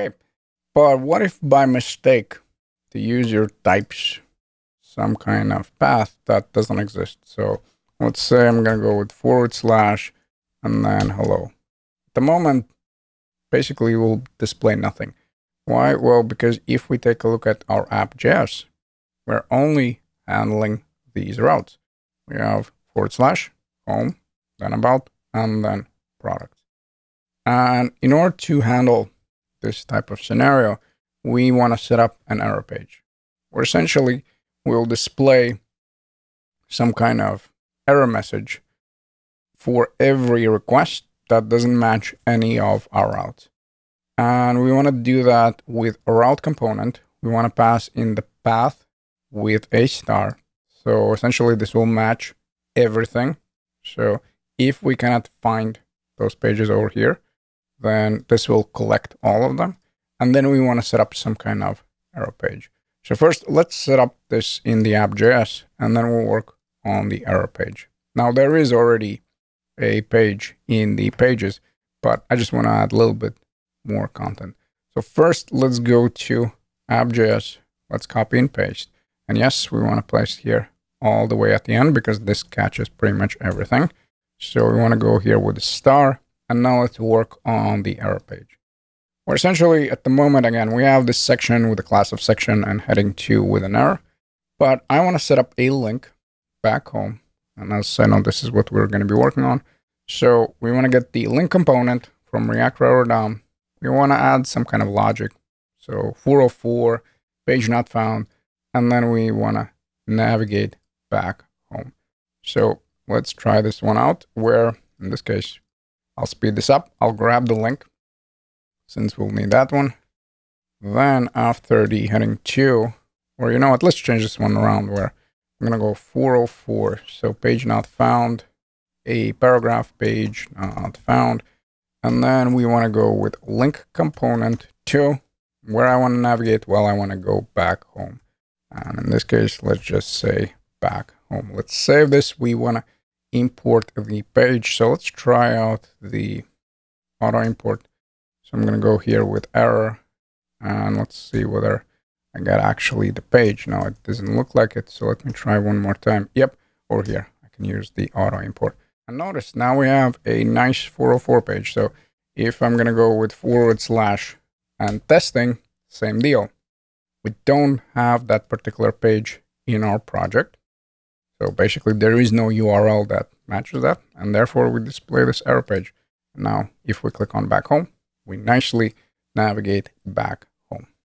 Okay, but what if by mistake the user types some kind of path that doesn't exist? So let's say I'm going to go with / and then hello. At the moment, basically, we'll display nothing. Why? Well, because if we take a look at our app.js, we're only handling these routes. We have / home, then about, and then product. And in order to handle this type of scenario, we want to set up an error page, where essentially we'll display some kind of error message for every request that doesn't match any of our routes. And we want to do that with a route component. We want to pass in the path with *. So essentially this will match everything. So if we cannot find those pages over here, then this will collect all of them. And then we want to set up some kind of error page. So first let's set up this in the app.js, and then we'll work on the error page. Now there is already a page in the pages, but I just want to add a little bit more content. So first let's go to app.js. Let's copy and paste. And yes, we want to place here all the way at the end because this catches pretty much everything. So we want to go here with a *, and now let's work on the error page. Where essentially at the moment, again, we have this section with a class of section and heading 2 with an error, but I want to set up a link back home. And as I know, this is what we're going to be working on. So we want to get the link component from React Router DOM. We want to add some kind of logic. So 404, page not found. And then we want to navigate back home. So let's try this one out where, in this case, I'll speed this up. I'll grab the link since we'll need that one. Then after the heading 2, or you know what, let's change this one around where I'm going to go 404. So page not found, a paragraph page not found. And then we want to go with link component 2. Where I want to navigate? Well, I want to go back home. And in this case, let's just say back home. Let's save this. We want to import the page. So let's try out the auto import. So I'm going to go here with error and let's see whether I got actually the page. Now it doesn't look like it. So let me try one more time. Yep. Or here I can use the auto import and notice now we have a nice 404 page. So if I'm going to go with / and testing, same deal. We don't have that particular page in our project. So basically there is no URL that matches that. And therefore we display this error page. Now, if we click on back home, we nicely navigate back